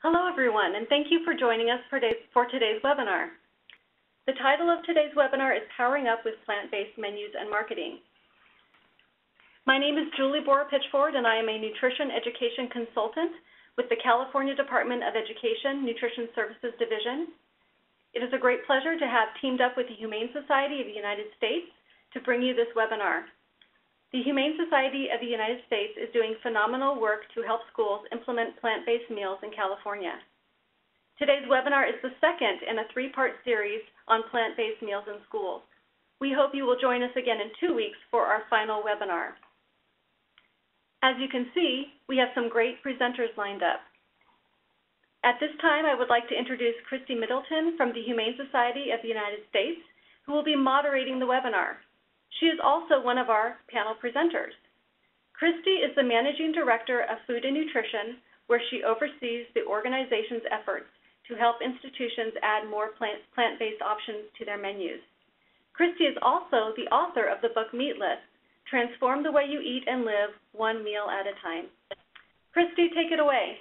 Hello, everyone, and thank you for joining us for today's webinar. The title of today's webinar is Powering Up with Plant-Based Menus and Marketing. My name is Julie BoarerPitchford, and I am a nutrition education consultant with the California Department of Education Nutrition Services Division. It is a great pleasure to have teamed up with the Humane Society of the United States to bring you this webinar. The Humane Society of the United States is doing phenomenal work to help schools implement plant-based meals in California. Today's webinar is the second in a three-part series on plant-based meals in schools. We hope you will join us again in 2 weeks for our final webinar. As you can see, we have some great presenters lined up. At this time, I would like to introduce Christy Middleton from the Humane Society of the United States, who will be moderating the webinar. She is also one of our panel presenters. Christy is the Managing Director of Food and Nutrition, where she oversees the organization's efforts to help institutions add more plant-based options to their menus. Christy is also the author of the book Meatless, Transform the Way You Eat and Live, One Meal at a Time. Christy, take it away.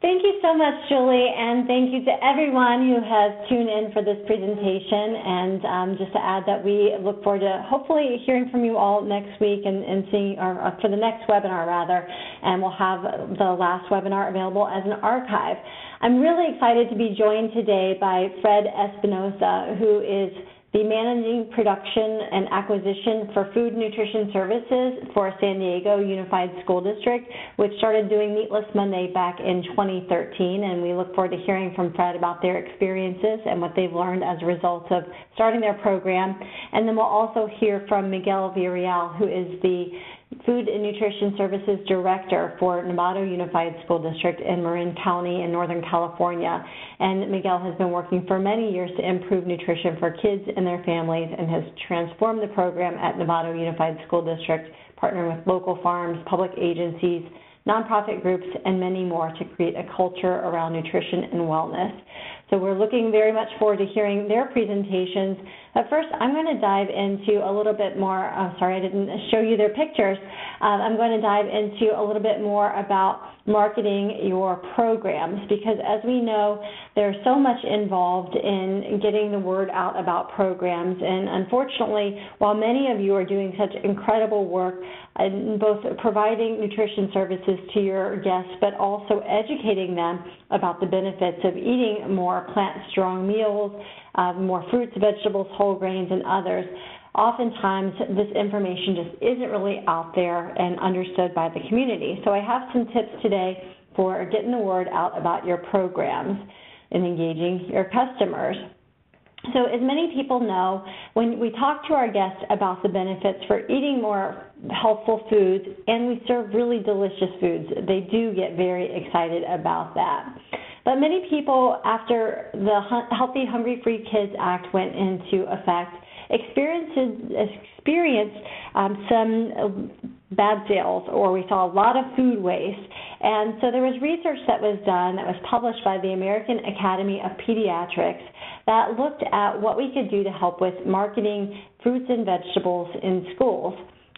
Thank you so much, Julie, and thank you to everyone who has tuned in for this presentation. And just to add that we look forward to hopefully hearing from you all next week and seeing, or for the next webinar rather, and we'll have the last webinar available as an archive. I'm really excited to be joined today by Fred Espinosa, who is the Managing Production and Acquisition for Food Nutrition Services for San Diego Unified School District, which started doing Meatless Monday back in 2013, and we look forward to hearing from Fred about their experiences and what they've learned as a result of starting their program. And then we'll also hear from Miguel Villarreal, who is the Food and Nutrition Services Director for Novato Unified School District in Marin County in Northern California. And Miguel has been working for many years to improve nutrition for kids and their families and has transformed the program at Novato Unified School District, partnering with local farms, public agencies, nonprofit groups, and many more to create a culture around nutrition and wellness. So we're looking very much forward to hearing their presentations. But first, I'm going to dive into a little bit more. I'm sorry I didn't show you their pictures. I'm going to dive into a little bit more about marketing your programs, because as we know, there's so much involved in getting the word out about programs. And unfortunately, while many of you are doing such incredible work in both providing nutrition services to your guests, but also educating them about the benefits of eating more plant-strong meals, more fruits, vegetables, whole grains, and others. Oftentimes, this information just isn't really out there and understood by the community. So I have some tips today for getting the word out about your programs and engaging your customers. So as many people know, when we talk to our guests about the benefits for eating more healthful foods, and we serve really delicious foods, they do get very excited about that. But many people, after the Healthy Hungry Free Kids Act went into effect, experienced some bad sales, or we saw a lot of food waste. And so there was research that was done that was published by the American Academy of Pediatrics that looked at what we could do to help with marketing fruits and vegetables in schools.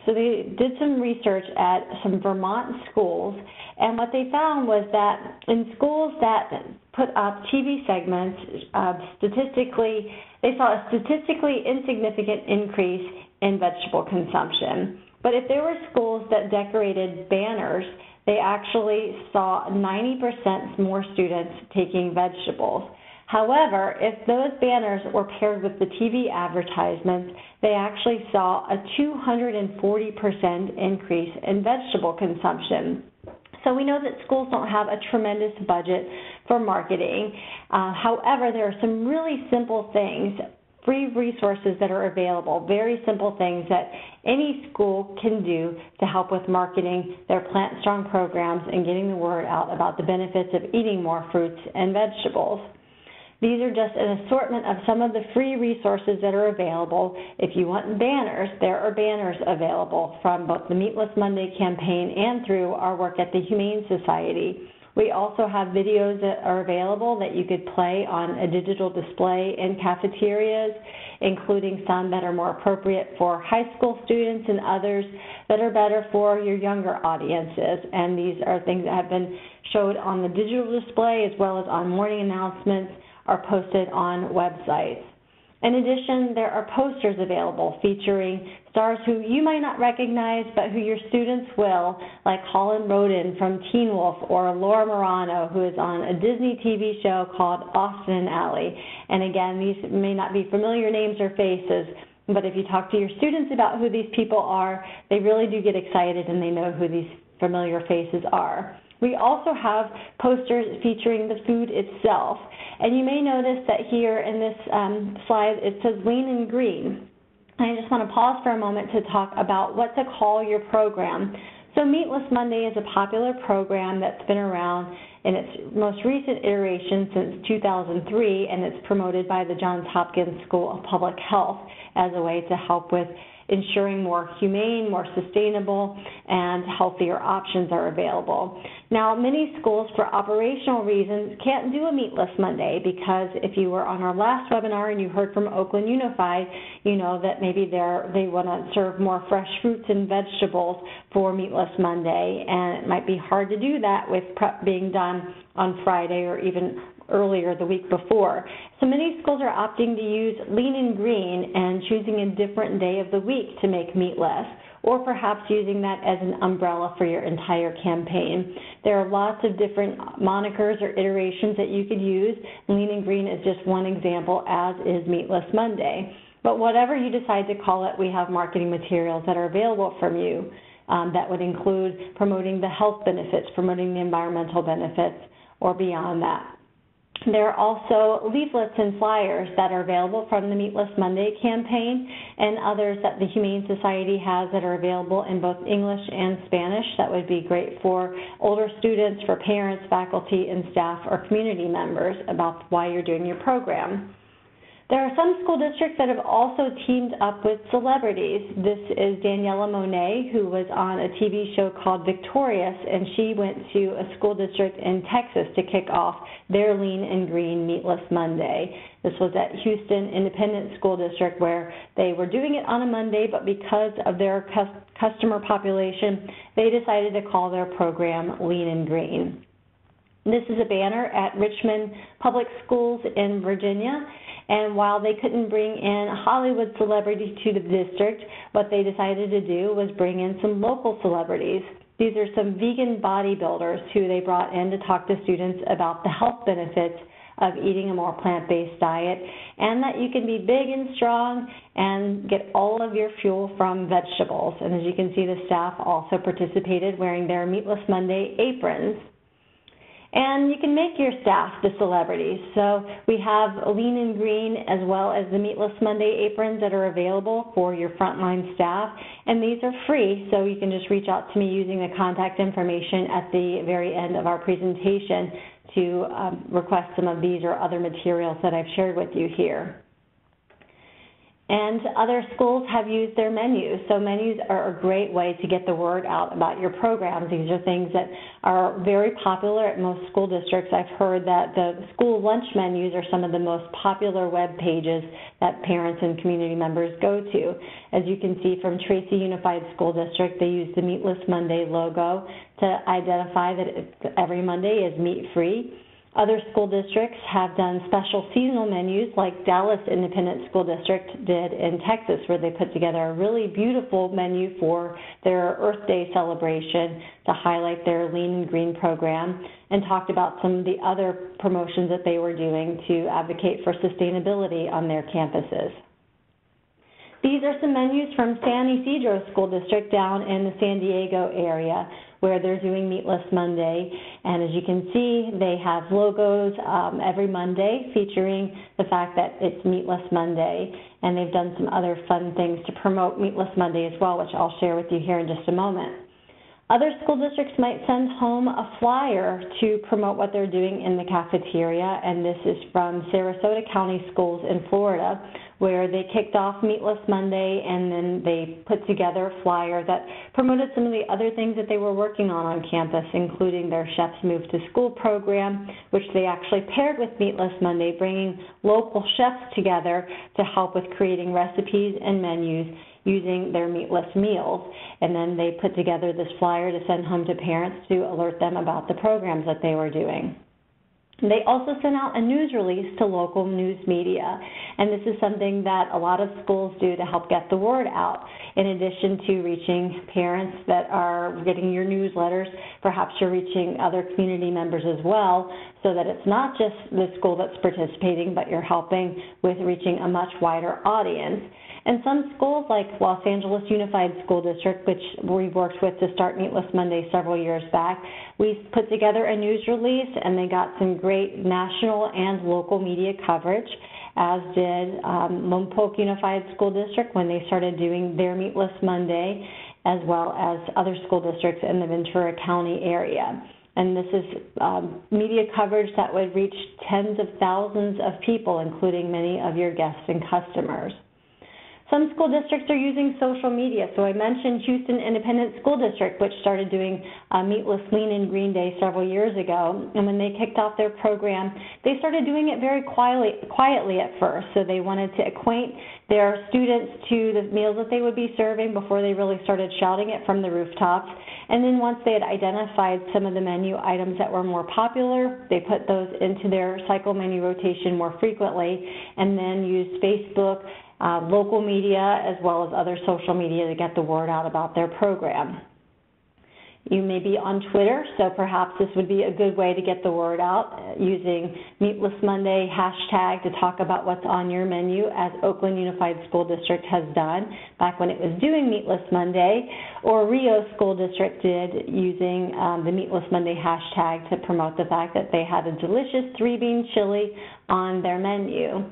So they did some research at some Vermont schools, and what they found was that in schools that put up TV segments, they saw a statistically insignificant increase in vegetable consumption. But if there were schools that decorated banners, they actually saw 90% more students taking vegetables. However, if those banners were paired with the TV advertisements, they actually saw a 240% increase in vegetable consumption. So we know that schools don't have a tremendous budget for marketing. However, there are some really simple things, free resources that are available, very simple things that any school can do to help with marketing their PlantStrong programs and getting the word out about the benefits of eating more fruits and vegetables. These are just an assortment of some of the free resources that are available. If you want banners, there are banners available from both the Meatless Monday campaign and through our work at the Humane Society. We also have videos that are available that you could play on a digital display in cafeterias, including some that are more appropriate for high school students and others that are better for your younger audiences. And these are things that have been showed on the digital display as well as on morning announcements or posted on websites. In addition, there are posters available featuring stars who you might not recognize but who your students will, like Holland Roden from Teen Wolf or Laura Marano, who is on a Disney TV show called Austin and Ally. And again, these may not be familiar names or faces, but if you talk to your students about who these people are, they really do get excited and they know who these familiar faces are. We also have posters featuring the food itself. And you may notice that here in this slide, it says Lean and Green. And I just want to pause for a moment to talk about what to call your program. So Meatless Monday is a popular program that's been around in its most recent iteration since 2003, and it's promoted by the Johns Hopkins School of Public Health as a way to help with ensuring more humane, more sustainable, and healthier options are available. Now, many schools, for operational reasons, can't do a Meatless Monday because if you were on our last webinar and you heard from Oakland Unified, you know that maybe they want to serve more fresh fruits and vegetables for Meatless Monday, and it might be hard to do that with prep being done on Friday or even earlier the week before. So many schools are opting to use Lean and Green and choosing a different day of the week to make meatless, or perhaps using that as an umbrella for your entire campaign. There are lots of different monikers or iterations that you could use. Lean and Green is just one example, as is Meatless Monday. But whatever you decide to call it, we have marketing materials that are available from you that would include promoting the health benefits, promoting the environmental benefits, or beyond that. There are also leaflets and flyers that are available from the Meatless Monday campaign and others that the Humane Society has that are available in both English and Spanish. That would be great for older students, for parents, faculty, and staff or community members about why you're doing your program. There are some school districts that have also teamed up with celebrities. This is Daniela Monet, who was on a TV show called Victorious, and she went to a school district in Texas to kick off their Lean and Green Meatless Monday. This was at Houston Independent School District, where they were doing it on a Monday, but because of their customer population, they decided to call their program Lean and Green. This is a banner at Richmond Public Schools in Virginia. And while they couldn't bring in a Hollywood celebrity to the district, what they decided to do was bring in some local celebrities. These are some vegan bodybuilders who they brought in to talk to students about the health benefits of eating a more plant-based diet, and that you can be big and strong and get all of your fuel from vegetables. And as you can see, the staff also participated wearing their Meatless Monday aprons. And you can make your staff the celebrities. So we have Lean and Green as well as the Meatless Monday aprons that are available for your frontline staff. And these are free, so you can just reach out to me using the contact information at the very end of our presentation to request some of these or other materials that I've shared with you here. And other schools have used their menus. So menus are a great way to get the word out about your programs. These are things that are very popular at most school districts. I've heard that the school lunch menus are some of the most popular web pages that parents and community members go to. As you can see from Tracy Unified School District, they use the Meatless Monday logo to identify that every Monday is meat-free. Other school districts have done special seasonal menus, like Dallas Independent School District did in Texas, where they put together a really beautiful menu for their Earth Day celebration to highlight their Lean and Green program, and talked about some of the other promotions that they were doing to advocate for sustainability on their campuses. These are some menus from San Ysidro School District down in the San Diego area, where they're doing Meatless Monday. And as you can see, they have logos every Monday featuring the fact that it's Meatless Monday. And they've done some other fun things to promote Meatless Monday as well, which I'll share with you here in just a moment. Other school districts might send home a flyer to promote what they're doing in the cafeteria, and this is from Sarasota County Schools in Florida, where they kicked off Meatless Monday, and then they put together a flyer that promoted some of the other things that they were working on campus, including their Chefs Move to School program, which they actually paired with Meatless Monday, bringing local chefs together to help with creating recipes and menus using their meatless meals. And then they put together this flyer to send home to parents to alert them about the programs that they were doing. They also sent out a news release to local news media, and this is something that a lot of schools do to help get the word out. In addition to reaching parents that are getting your newsletters, perhaps you're reaching other community members as well, so that it's not just the school that's participating, but you're helping with reaching a much wider audience. And some schools, like Los Angeles Unified School District, which we worked with to start Meatless Monday several years back, we put together a news release, and they got some great national and local media coverage, as did Lompoc Unified School District when they started doing their Meatless Monday, as well as other school districts in the Ventura County area. And this is media coverage that would reach tens of thousands of people, including many of your guests and customers. Some school districts are using social media. So I mentioned Houston Independent School District, which started doing Meatless Lean and Green Day several years ago. And when they kicked off their program, they started doing it very quietly at first. So they wanted to acquaint their students to the meals that they would be serving before they really started shouting it from the rooftops. And then once they had identified some of the menu items that were more popular, they put those into their cycle menu rotation more frequently, and then used Facebook, local media, as well as other social media to get the word out about their program. You may be on Twitter, so perhaps this would be a good way to get the word out, using Meatless Monday hashtag to talk about what's on your menu, as Oakland Unified School District has done back when it was doing Meatless Monday, or Rio School District did, using the Meatless Monday hashtag to promote the fact that they had a delicious 3-bean chili on their menu.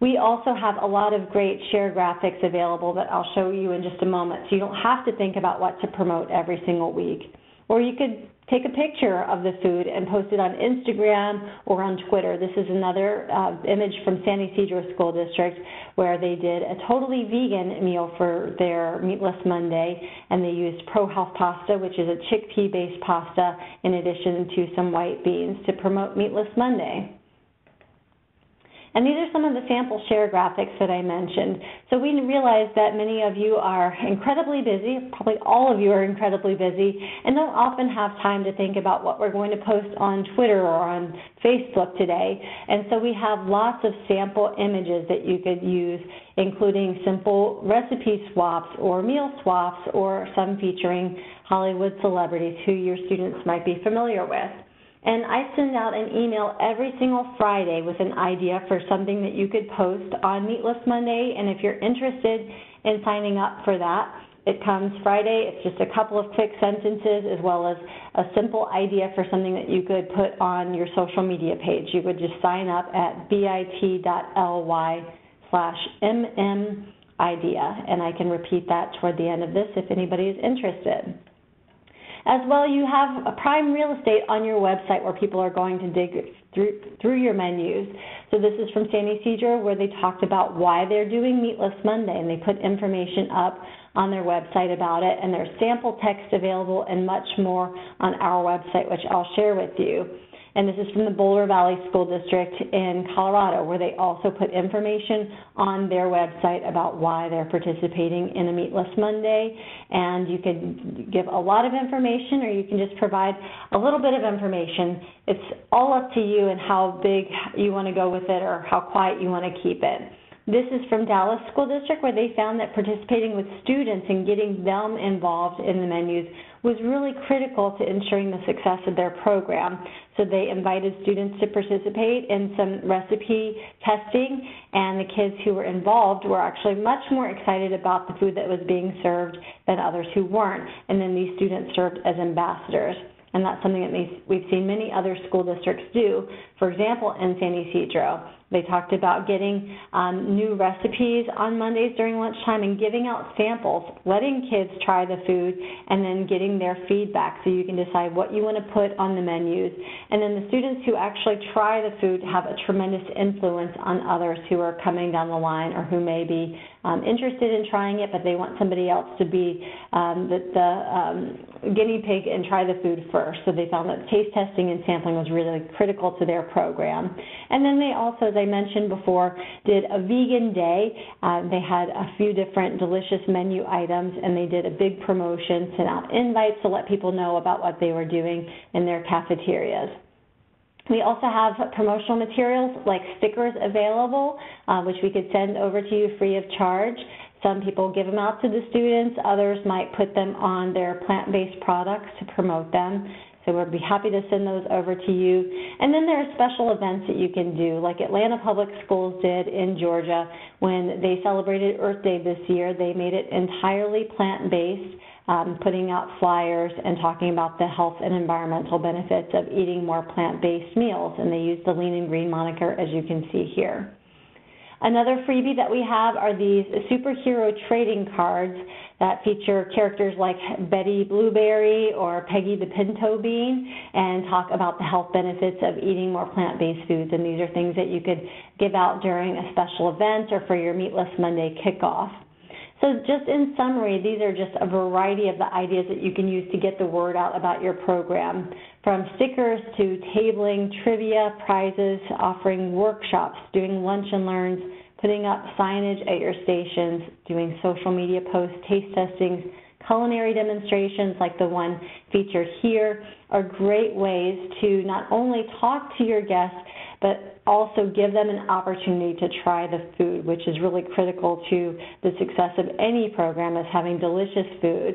We also have a lot of great share graphics available that I'll show you in just a moment, so you don't have to think about what to promote every single week. Or you could take a picture of the food and post it on Instagram or on Twitter. This is another image from San Ysidro School District, where they did a totally vegan meal for their Meatless Monday, and they used ProHealth pasta, which is a chickpea-based pasta, in addition to some white beans, to promote Meatless Monday. And these are some of the sample share graphics that I mentioned. So we realize that many of you are incredibly busy, probably all of you are incredibly busy, and don't often have time to think about what we're going to post on Twitter or on Facebook today. And so we have lots of sample images that you could use, including simple recipe swaps or meal swaps, or some featuring Hollywood celebrities who your students might be familiar with. And I send out an email every single Friday with an idea for something that you could post on Meatless Monday, and if you're interested in signing up for that, it comes Friday. It's just a couple of quick sentences, as well as a simple idea for something that you could put on your social media page. You would just sign up at bit.ly/mmidea, and I can repeat that toward the end of this if anybody is interested. As well, you have a prime real estate on your website where people are going to dig through your menus. So this is from San Ysidro, where they talked about why they're doing Meatless Monday, and they put information up on their website about it, and there's sample text available and much more on our website, which I'll share with you. And this is from the Boulder Valley School District in Colorado, where they also put information on their website about why they're participating in a Meatless Monday. And you can give a lot of information, or you can just provide a little bit of information. It's all up to you and how big you want to go with it, or how quiet you want to keep it. This is from Dallas School District, where they found that participating with students and getting them involved in the menus was really critical to ensuring the success of their program. So they invited students to participate in some recipe testing, and the kids who were involved were actually much more excited about the food that was being served than others who weren't. And then these students served as ambassadors. And that's something that we've seen many other school districts do. For example, in San Ysidro, They talked about getting new recipes on Mondays during lunchtime and giving out samples, letting kids try the food, and then getting their feedback so you can decide what you want to put on the menus. And then the students who actually try the food have a tremendous influence on others who are coming down the line or who may be interested in trying it, but they want somebody else to be the guinea pig and try the food first. So they found that taste testing and sampling was really critical to their program. And then they also, as I mentioned before, did a vegan day. They had a few different delicious menu items, and they did a big promotion, sent out invites to let people know about what they were doing in their cafeterias. We also have promotional materials like stickers available, which we could send over to you free of charge. Some people give them out to the students. Others might put them on their plant-based products to promote them. So we'd be happy to send those over to you. And then there are special events that you can do, like Atlanta Public Schools did in Georgia when they celebrated Earth Day this year. They made it entirely plant-based, putting out flyers and talking about the health and environmental benefits of eating more plant-based meals. And they used the Lean and Green moniker, as you can see here. Another freebie that we have are these superhero trading cards that feature characters like Betty Blueberry or Peggy the Pinto Bean and talk about the health benefits of eating more plant-based foods. And these are things that you could give out during a special event or for your Meatless Monday kickoff. So just in summary, these are just a variety of the ideas that you can use to get the word out about your program, from stickers to tabling, trivia, prizes, offering workshops, doing lunch and learns, putting up signage at your stations, doing social media posts, taste testings, culinary demonstrations like the one featured here are great ways to not only talk to your guests, but also give them an opportunity to try the food, which is really critical to the success of any program, is having delicious food.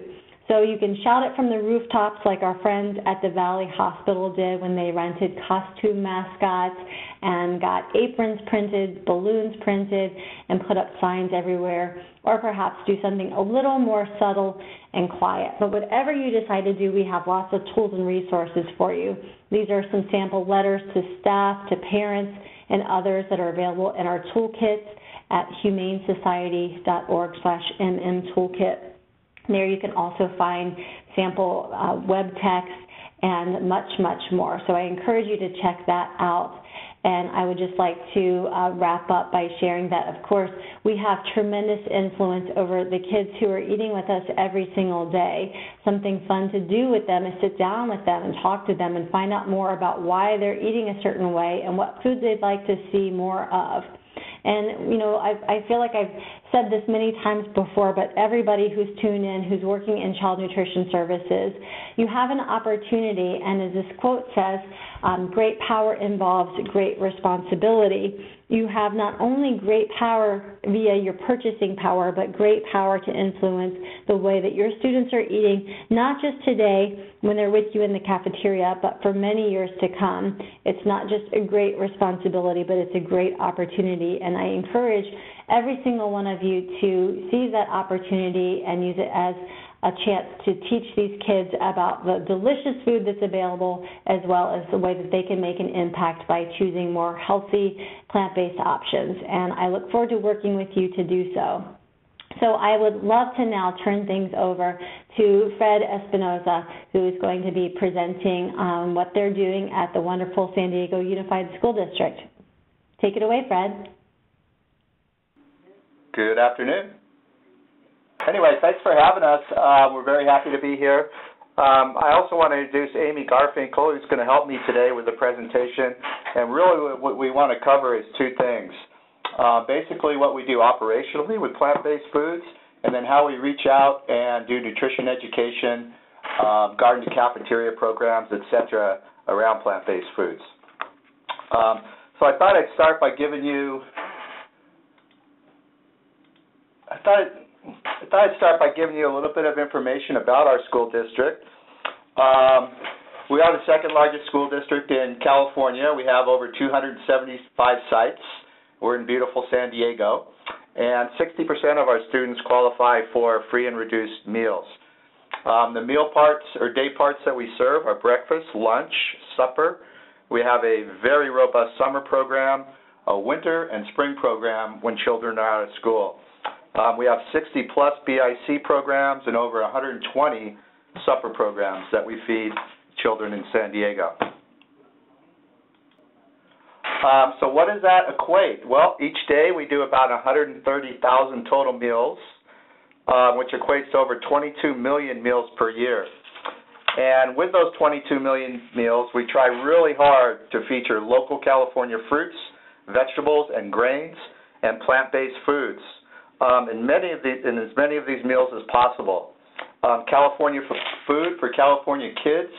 So you can shout it from the rooftops like our friends at the Valley Hospital did when they rented costume mascots and got aprons printed, balloons printed, and put up signs everywhere, or perhaps do something a little more subtle and quiet. But whatever you decide to do, we have lots of tools and resources for you. These are some sample letters to staff, to parents, and others that are available in our toolkits at humanesociety.org/mmtoolkit. There you can also find sample web text and much, much more. So I encourage you to check that out. And I would just like to wrap up by sharing that, of course, we have tremendous influence over the kids who are eating with us every single day. Something fun to do with them is sit down with them and talk to them and find out more about why they're eating a certain way and what food they'd like to see more of. And, you know, I feel like I've said this many times before, but everybody who's tuned in, who's working in child nutrition services, you have an opportunity, and as this quote says, great power involves great responsibility. You have not only great power via your purchasing power, but great power to influence the way that your students are eating, not just today when they're with you in the cafeteria, but for many years to come. It's not just a great responsibility, but it's a great opportunity, and I encourage every single one of you to seize that opportunity and use it as a chance to teach these kids about the delicious food that's available, as well as the way that they can make an impact by choosing more healthy plant-based options. And I look forward to working with you to do so. So I would love to now turn things over to Fred Espinosa, who is going to be presenting what they're doing at the wonderful San Diego Unified School District. Take it away, Fred. Good afternoon. Anyway, thanks for having us. We're very happy to be here. I also want to introduce Amy Garfinkel, who's going to help me today with the presentation. And really what we want to cover is two things. Basically what we do operationally with plant-based foods, and then how we reach out and do nutrition education, garden to cafeteria programs, etc., around plant-based foods. So I thought I'd start by giving you a little bit of information about our school district. We are the second largest school district in California. We have over 275 sites. We're in beautiful San Diego, and 60% of our students qualify for free and reduced meals. The meal parts or day parts that we serve are breakfast, lunch, supper. We have a very robust summer program. a winter and spring program when children are out of school. We have 60-plus BIC programs and over 120 supper programs that we feed children in San Diego. So what does that equate? Well, each day we do about 130,000 total meals, which equates to over 22 million meals per year. And with those 22 million meals, we try really hard to feature local California fruits, vegetables, and grains, and plant-based foods in as many of these meals as possible. California food for California kids,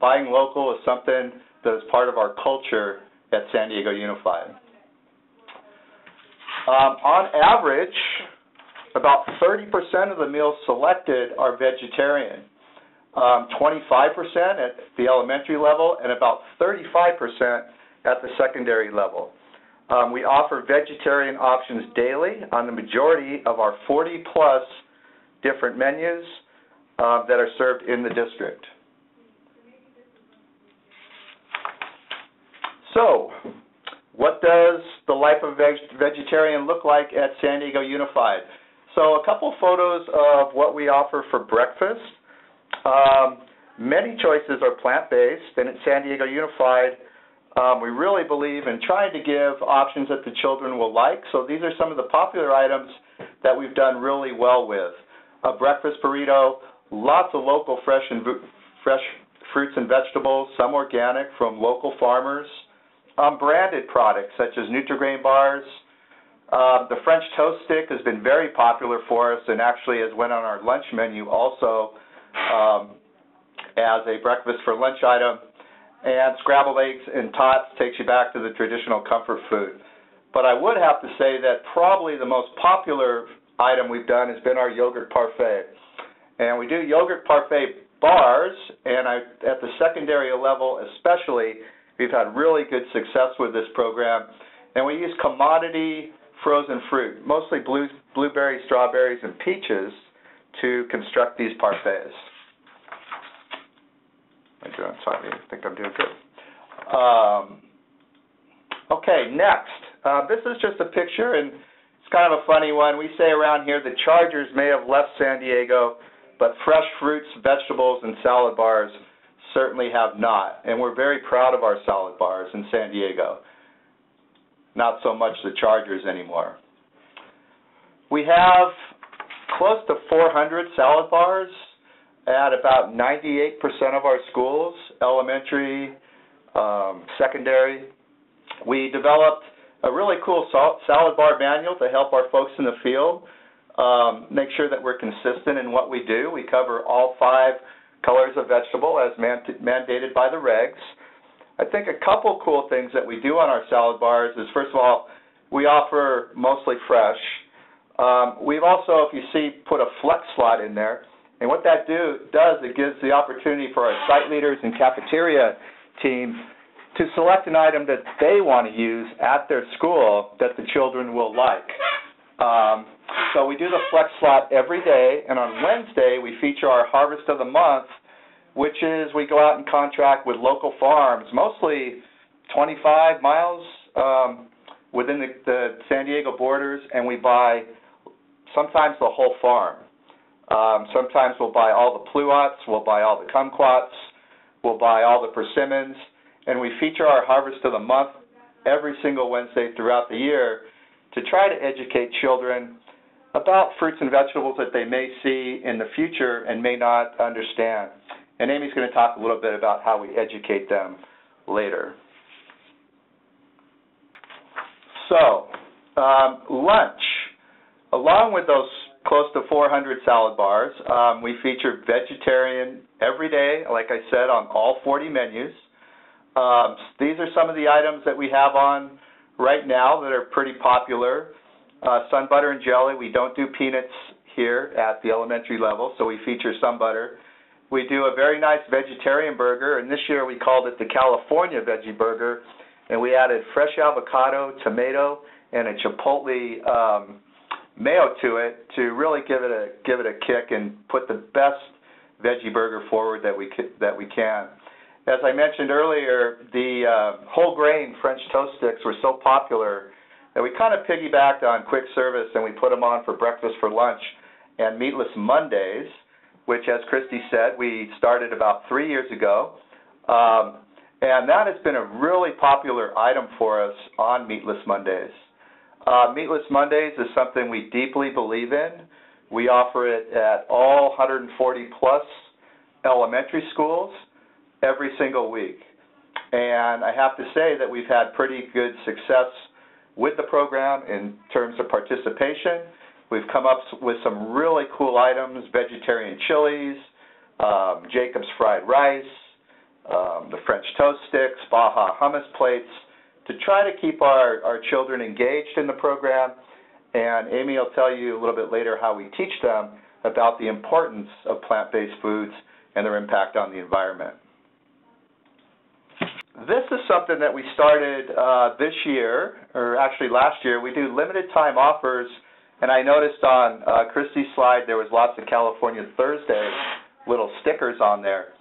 buying local is something that is part of our culture at San Diego Unified. On average, about 30% of the meals selected are vegetarian, 25% at the elementary level, and about 35% at the secondary level. We offer vegetarian options daily on the majority of our 40-plus different menus that are served in the district. So, what does the life of a vegetarian look like at San Diego Unified? So, a couple photos of what we offer for breakfast. Many choices are plant-based, and at San Diego Unified, we really believe in trying to give options that the children will like. So, these are some of the popular items that we've done really well with. A breakfast burrito, lots of local fresh fruits and vegetables, some organic from local farmers, branded products such as Nutri-Grain bars. The French toast stick has been very popular for us and actually has went on our lunch menu also as a breakfast for lunch item. And scrambled eggs and tots takes you back to the traditional comfort food. But I would have to say that probably the most popular item we've done has been our yogurt parfait. And we do yogurt parfait bars, and at the secondary level especially, we've had really good success with this program. And we use commodity frozen fruit, mostly blueberries, strawberries, and peaches to construct these parfaits. I think I'm doing good. Okay, next. This is just a picture, and it's kind of a funny one. We say around here the Chargers may have left San Diego, but fresh fruits, vegetables, and salad bars certainly have not. And we're very proud of our salad bars in San Diego. Not so much the Chargers anymore. We have close to 400 salad bars at about 98% of our schools, elementary, secondary. We developed a really cool salad bar manual to help our folks in the field make sure that we're consistent in what we do. We cover all 5 colors of vegetable as mandated by the regs. I think a couple cool things that we do on our salad bars is, first of all, we offer mostly fresh. We've also, if you see, put a flex slot in there. And what that does, it gives the opportunity for our site leaders and cafeteria teams to select an item that they want to use at their school that the children will like. So we do the flex slot every day, and on Wednesday we feature our harvest of the month, which is we go out and contract with local farms, mostly 25 miles within the San Diego borders, and we buy sometimes the whole farm. Sometimes we'll buy all the pluots, we'll buy all the kumquats, we'll buy all the persimmons, and we feature our harvest of the month every single Wednesday throughout the year to try to educate children about fruits and vegetables that they may see in the future and may not understand. And Amy's going to talk a little bit about how we educate them later. So, lunch. Along with those close to 400 salad bars, we feature vegetarian every day, like I said, on all 40 menus. These are some of the items that we have on right now that are pretty popular. Sun butter and jelly. We don't do peanuts here at the elementary level, so we feature sun butter. We do a very nice vegetarian burger, and this year we called it the California Veggie Burger, and we added fresh avocado, tomato, and a chipotle mayo to it to really give it a kick and put the best veggie burger forward that we can. As I mentioned earlier, the whole grain French toast sticks were so popular that we kind of piggybacked on quick service, and we put them on for breakfast, for lunch, and Meatless Mondays, which, as Christy said, we started about 3 years ago. And that has been a really popular item for us on Meatless Mondays. Meatless Mondays is something we deeply believe in. We offer it at all 140-plus elementary schools every single week. And I have to say that we've had pretty good success with the program in terms of participation. We've come up with some really cool items: vegetarian chilies, Jacob's fried rice, the French toast sticks, Baja hummus plates, to try to keep our children engaged in the program. And Amy will tell you a little bit later how we teach them about the importance of plant-based foods and their impact on the environment. This is something that we started this year, or actually last year. We do limited time offers, and I noticed on Christy's slide there was lots of California Thursday little stickers on there.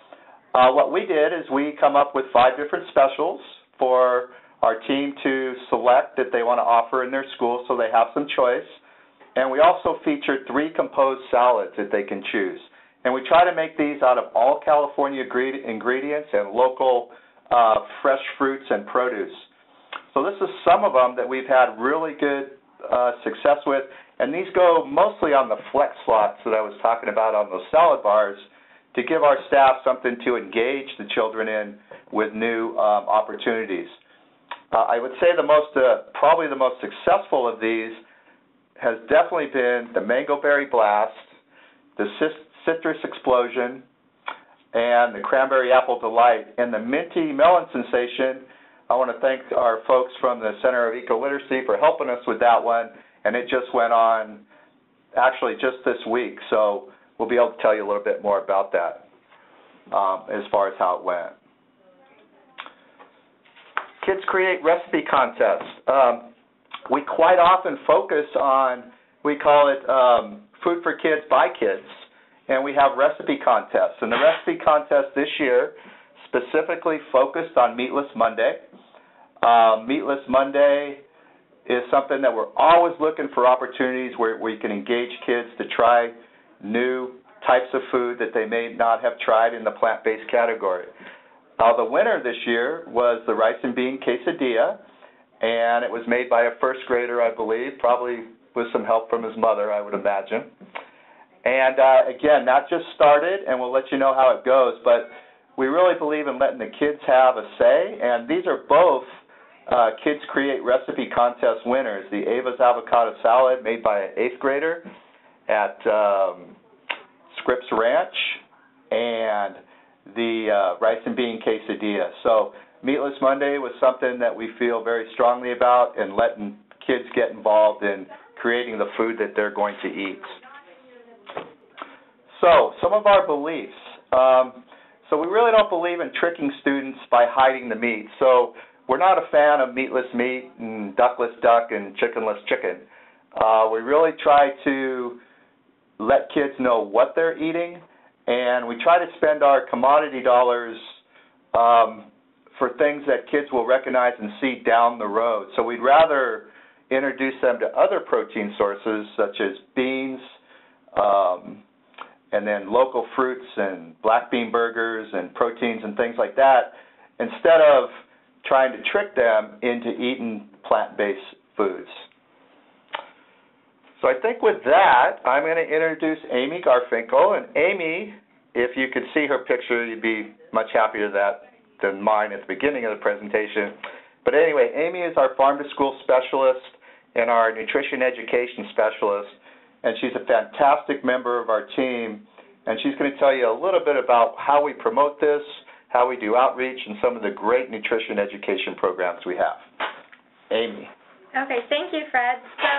What we did is we come up with 5 different specials for our team to select that they want to offer in their school, so they have some choice. And we also featured 3 composed salads that they can choose. And we try to make these out of all California ingredients and local fresh fruits and produce. So this is some of them that we've had really good success with. And these go mostly on the flex slots that I was talking about on those salad bars, to give our staff something to engage the children in with new opportunities. I would say the most, probably the most successful of these has definitely been the Mango Berry Blast, the Citrus Explosion, and the Cranberry Apple Delight, and the Minty Melon Sensation. I want to thank our folks from the Center of Eco-Literacy for helping us with that one, and it just went on actually just this week, so we'll be able to tell you a little bit more about that as far as how it went. Kids Create Recipe Contests. We quite often focus on, we call it Food for Kids by Kids, and we have recipe contests. And the recipe contest this year specifically focused on Meatless Monday. Meatless Monday is something that we're always looking for opportunities where we can engage kids to try new types of food that they may not have tried in the plant-based category. The winner this year was the rice and bean quesadilla, and it was made by a first grader, I believe, probably with some help from his mother, I would imagine. And again, that just started, and we'll let you know how it goes, but we really believe in letting the kids have a say, and these are both Kids Create Recipe Contest winners: the Ava's Avocado Salad, made by an 8th grader at Scripps Ranch, and the rice and bean quesadilla. So Meatless Monday was something that we feel very strongly about, and letting kids get involved in creating the food that they're going to eat. So some of our beliefs. So we really don't believe in tricking students by hiding the meat. So we're not a fan of meatless meat and duckless duck and chickenless chicken. We really try to let kids know what they're eating, and we try to spend our commodity dollars for things that kids will recognize and see down the road. So we'd rather introduce them to other protein sources, such as beans, and then local fruits and black bean burgers and proteins and things like that, instead of trying to trick them into eating plant-based foods. So I think with that, I'm going to introduce Amy Garfinkel. And Amy, if you could see her picture, you'd be much happier than mine at the beginning of the presentation. But anyway, Amy is our farm-to-school specialist and our nutrition education specialist, and she's a fantastic member of our team. And she's going to tell you a little bit about how we promote this, how we do outreach, and some of the great nutrition education programs we have. Amy. Okay, thank you, Fred. So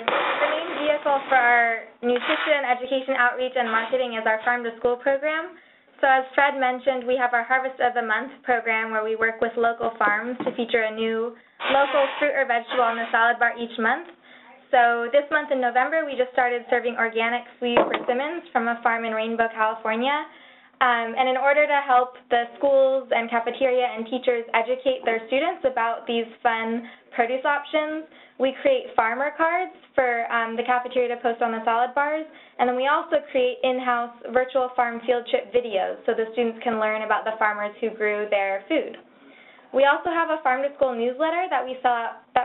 the main vehicle for our nutrition, education, outreach, and marketing is our farm-to-school program. So as Fred mentioned, we have our Harvest of the Month program, where we work with local farms to feature a new local fruit or vegetable on the salad bar each month. So this month in November, we just started serving organic sweet persimmons from a farm in Rainbow, California. And in order to help the schools and cafeteria and teachers educate their students about these fun produce options, we create farmer cards for the cafeteria to post on the salad bars, and then we also create in-house virtual farm field trip videos so the students can learn about the farmers who grew their food. We also have a farm-to-school newsletter that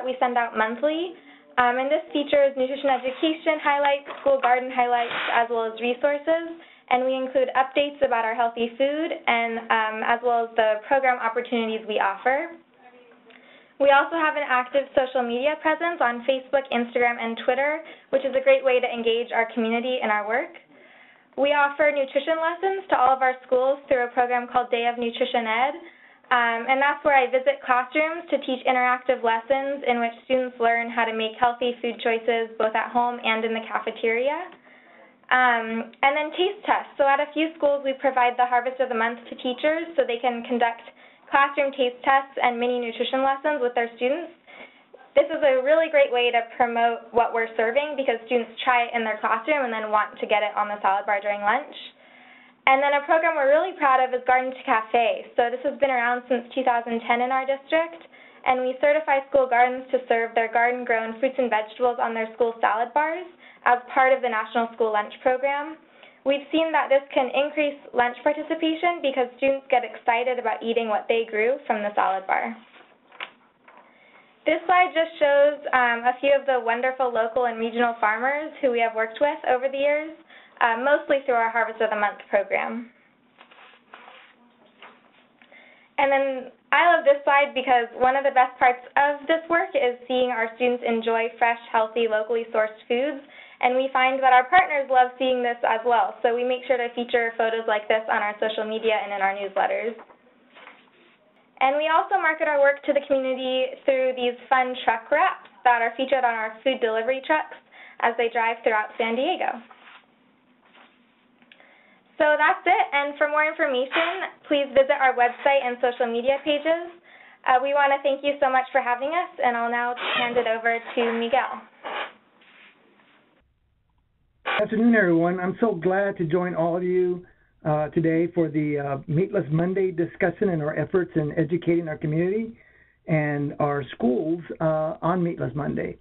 we send out monthly, and this features nutrition education highlights, school garden highlights, as well as resources. And we include updates about our healthy food and as well as the program opportunities we offer. We also have an active social media presence on Facebook, Instagram, and Twitter, which is a great way to engage our community in our work. We offer nutrition lessons to all of our schools through a program called Day of Nutrition Ed, and that's where I visit classrooms to teach interactive lessons in which students learn how to make healthy food choices both at home and in the cafeteria. And then taste tests. So at a few schools, we provide the Harvest of the Month to teachers so they can conduct classroom taste tests and mini nutrition lessons with their students. This is a really great way to promote what we're serving because students try it in their classroom and then want to get it on the salad bar during lunch. And then a program we're really proud of is Garden to Cafe. So this has been around since 2010 in our district, and we certify school gardens to serve their garden-grown fruits and vegetables on their school salad bars as part of the National School Lunch Program. We've seen that this can increase lunch participation because students get excited about eating what they grew from the salad bar. This slide just shows a few of the wonderful local and regional farmers who we have worked with over the years, mostly through our Harvest of the Month program. And then I love this slide because one of the best parts of this work is seeing our students enjoy fresh, healthy, locally sourced foods. And we find that our partners love seeing this as well, so we make sure to feature photos like this on our social media and in our newsletters. And we also market our work to the community through these fun truck wraps that are featured on our food delivery trucks as they drive throughout San Diego. So that's it, and for more information, please visit our website and social media pages. We want to thank you so much for having us, and I'll now hand it over to Miguel. Good afternoon, everyone. I'm so glad to join all of you today for the Meatless Monday discussion and our efforts in educating our community and our schools on Meatless Monday.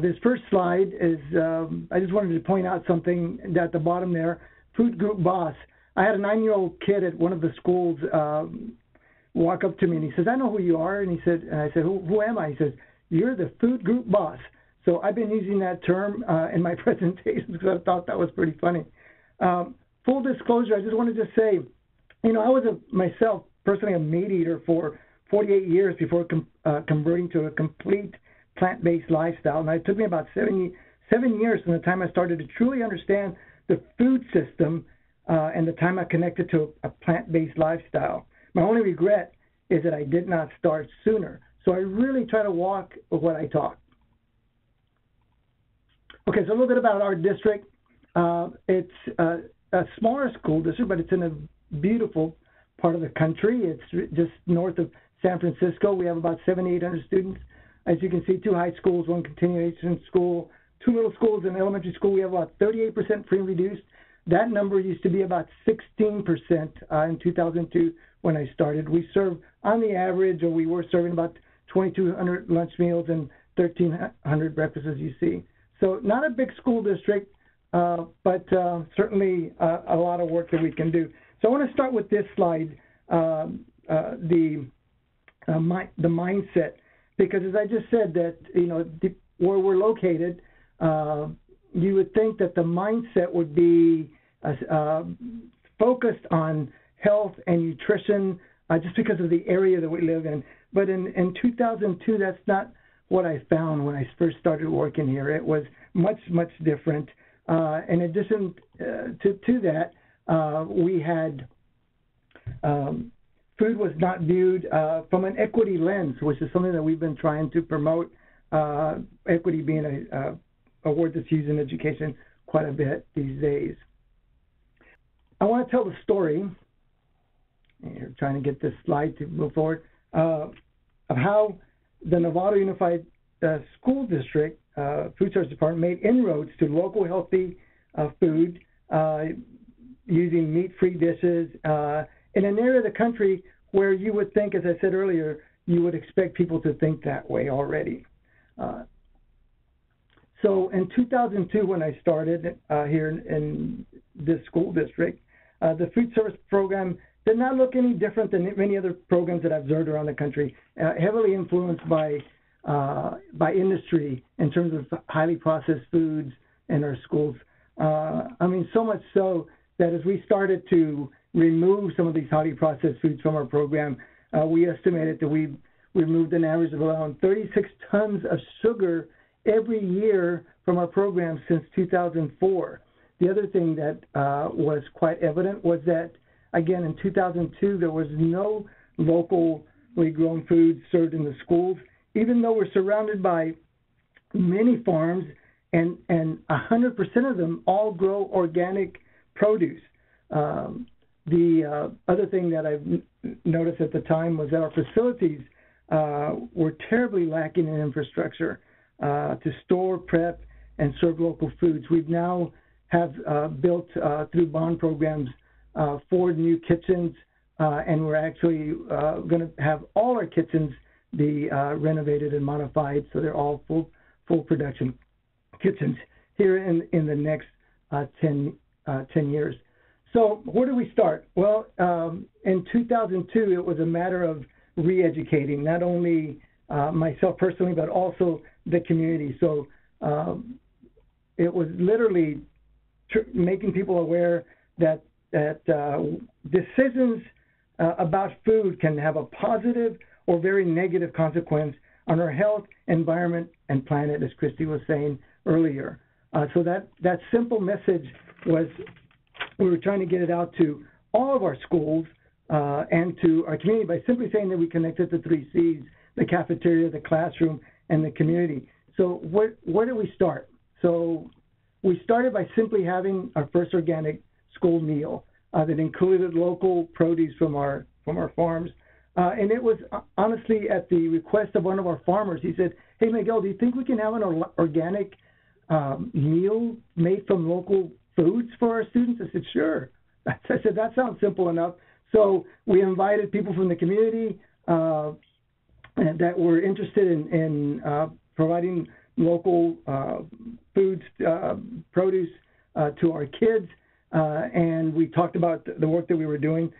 This first slide is, I just wanted to point out something at the bottom there, Food Group Boss. I had a 9-year-old kid at one of the schools walk up to me, and he says, "I know who you are." And he said, and I said, who am I? He says, "You're the Food Group Boss." So I've been using that term in my presentations because I thought that was pretty funny. Full disclosure, I just want to just say, you know, I was myself personally a meat eater for 48 years before converting to a complete plant-based lifestyle. And it took me about seven years from the time I started to truly understand the food system and the time I connected to a plant-based lifestyle. My only regret is that I did not start sooner. So I really try to walk what I talk. Okay, so a little bit about our district. It's a smaller school district, but it's in a beautiful part of the country. It's just north of San Francisco. We have about 7,800 students. As you can see, 2 high schools, 1 continuation school, 2 middle schools, and an elementary school. We have about 38% free and reduced. That number used to be about 16% in 2002 when I started. We serve, on the average, or we were serving about 2,200 lunch meals and 1,300 breakfasts, as you see. So not a big school district, but certainly a lot of work that we can do. So I want to start with this slide, the mindset, because as I just said that, you know, where we're located, you would think that the mindset would be focused on health and nutrition just because of the area that we live in. But in 2002, that's not what I found when I first started working here. It was much, much different. In addition to that, we had food was not viewed from an equity lens, which is something that we've been trying to promote, equity being a word that's used in education quite a bit these days. I want to tell the story, and you're trying to get this slide to move forward, of how the Novato Unified School District Food Service Department made inroads to local healthy food using meat-free dishes in an area of the country where you would think, as I said earlier, you would expect people to think that way already. So in 2002, when I started here in this school district, the food service program did not look any different than many other programs that I've observed around the country, heavily influenced by industry in terms of highly processed foods in our schools. I mean, so much so that as we started to remove some of these highly processed foods from our program, we estimated that we removed an average of around 36 tons of sugar every year from our program since 2004. The other thing that was quite evident was that, again, in 2002, there was no locally grown food served in the schools, even though we're surrounded by many farms, and 100% of them all grow organic produce. The other thing that I noticed at the time was that our facilities were terribly lacking in infrastructure to store, prep, and serve local foods. We've now have built, through bond programs, 4 new kitchens, and we're actually going to have all our kitchens be renovated and modified, so they're all full production kitchens here in the next 10 years. So where do we start? Well, in 2002, it was a matter of re-educating, not only myself personally, but also the community. So it was literally making people aware that decisions about food can have a positive or very negative consequence on our health, environment, and planet, as Christy was saying earlier. So that simple message was, we were trying to get it out to all of our schools and to our community by simply saying that we connected the 3 C's, the cafeteria, the classroom, and the community. So where did we start? So we started by simply having our first organic school meal that included local produce from our farms. And it was honestly at the request of one of our farmers. He said, "Hey, Miguel, do you think we can have an organic meal made from local foods for our students?" I said, "Sure." I said, "That sounds simple enough." So we invited people from the community that were interested in providing local foods, produce to our kids. And we talked about the work that we were doing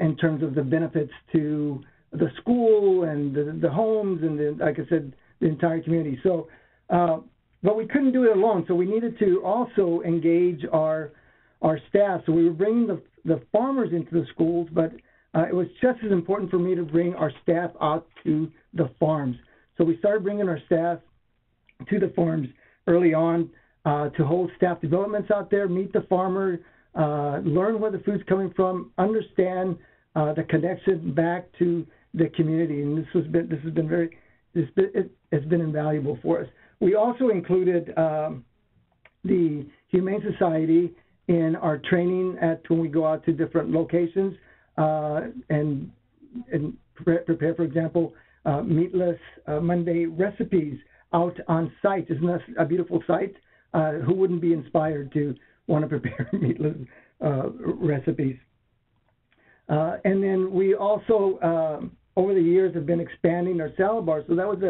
in terms of the benefits to the school and the homes and, like I said, the entire community. So, but we couldn't do it alone, so we needed to also engage our staff. So we were bringing the farmers into the schools, but it was just as important for me to bring our staff out to the farms. So we started bringing our staff to the farms early on to hold staff developments out there, meet the farmer, learn where the food's coming from, understand the connection back to the community, and this has been invaluable for us. We also included the Humane Society in our training when we go out to different locations and prepare, for example, Meatless Monday recipes out on site. Isn't that a beautiful site? Who wouldn't be inspired to want to prepare meatless recipes? And then we also, over the years, have been expanding our salad bar. So that was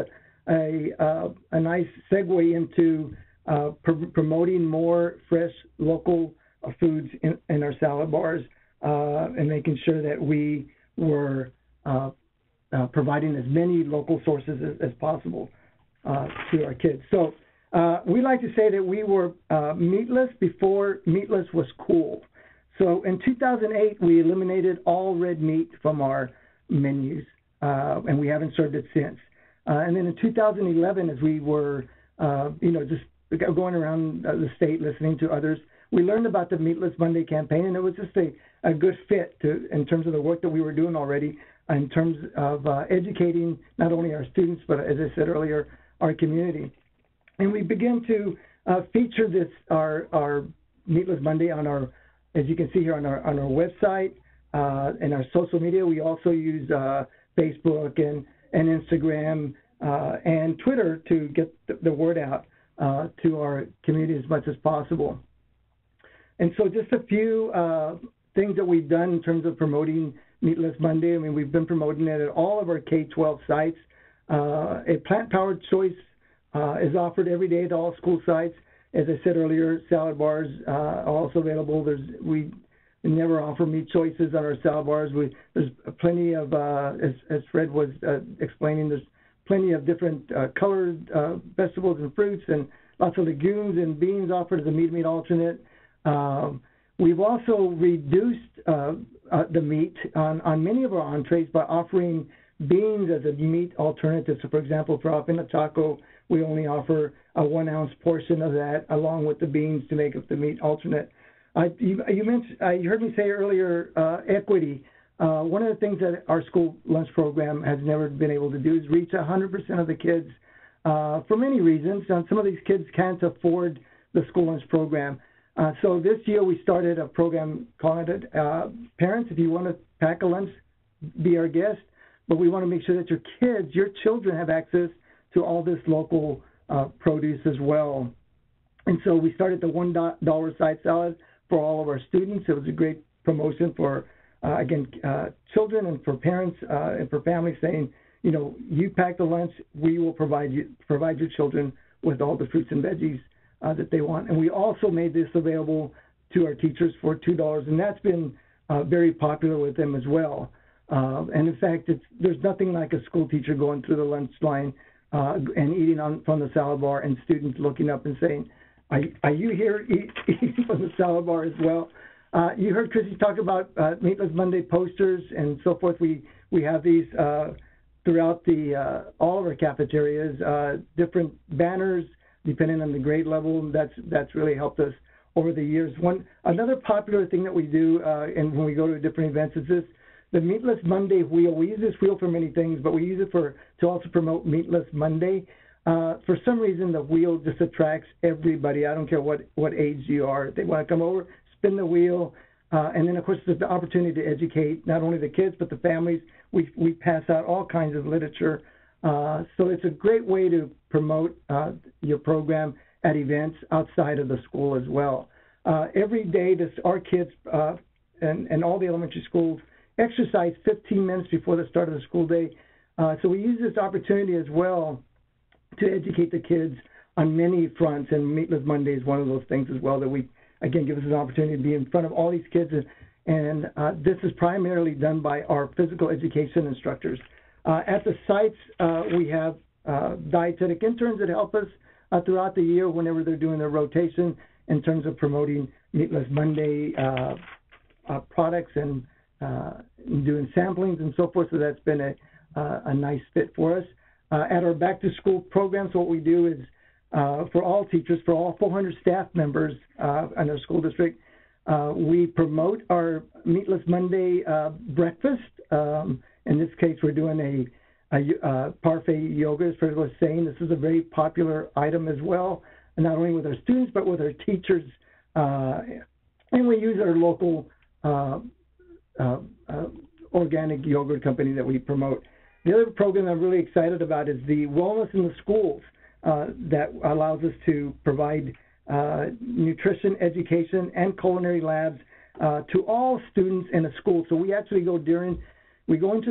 a nice segue into promoting more fresh local foods in our salad bars and making sure that we were providing as many local sources as possible to our kids. So we like to say that we were meatless before meatless was cool. So in 2008, we eliminated all red meat from our menus, and we haven't served it since. And then in 2011, as we were, just going around the state listening to others, we learned about the Meatless Monday campaign, and it was just a good fit in terms of the work that we were doing already, in terms of educating not only our students, but as I said earlier, our community. And we began to feature this our Meatless Monday on our, as you can see here, on our website and our social media. We also use Facebook and Instagram and Twitter to get the word out to our community as much as possible. And so just a few things that we've done in terms of promoting Meatless Monday. I mean, we've been promoting it at all of our K-12 sites. A plant-powered choice is offered every day at all school sites. As I said earlier, salad bars are also available. We never offer meat choices on our salad bars. There's plenty of, as Fred was explaining, there's plenty of different colored vegetables and fruits and lots of legumes and beans offered as a meat alternate. We've also reduced the meat on many of our entrees by offering beans as a meat alternative. So, for example, for offering a taco, we only offer a 1-ounce portion of that along with the beans to make up the meat alternate. You heard me say earlier equity. One of the things that our school lunch program has never been able to do is reach 100% of the kids for many reasons. And some of these kids can't afford the school lunch program. So this year we started a program calling it Parents, if you want to pack a lunch, be our guest. But we want to make sure that your children have access to all this local produce as well. And so we started the $1 side salad for all of our students. It was a great promotion for, children and for parents and for families saying, you know, you pack the lunch, we will provide your children with all the fruits and veggies that they want. And we also made this available to our teachers for $2, and that's been very popular with them as well. And in fact, there's nothing like a school teacher going through the lunch line and eating from the salad bar and students looking up and saying, are you here eating from the salad bar as well? You heard Christy talk about Meatless Monday posters and so forth. We have these throughout all of our cafeterias, different banners depending on the grade level. That's really helped us over the years. Another popular thing that we do and when we go to different events is this, the Meatless Monday wheel. We use this wheel for many things, but we use it to also promote Meatless Monday. For some reason, the wheel just attracts everybody. I don't care what age you are. They want to come over, spin the wheel, and then, of course, there's the opportunity to educate not only the kids but the families. We pass out all kinds of literature. So it's a great way to promote your program at events outside of the school as well. Every day, our kids and all the elementary schools exercise 15 minutes before the start of the school day. So we use this opportunity as well to educate the kids on many fronts, and Meatless Monday is one of those things as well that gives us an opportunity to be in front of all these kids, and this is primarily done by our physical education instructors. At the sites, we have dietetic interns that help us throughout the year whenever they're doing their rotation in terms of promoting Meatless Monday products and doing samplings and so forth, so that's been a nice fit for us. At our back-to-school programs, what we do is for all teachers, for all 400 staff members in our school district, we promote our Meatless Monday breakfast. In this case, we're doing a parfait yoga, as Fred was saying. This is a very popular item as well, and not only with our students but with our teachers. And we use our local organic yogurt company that we promote. The other program I'm really excited about is the Wellness in the Schools that allows us to provide nutrition, education, and culinary labs to all students in a school. So we actually go into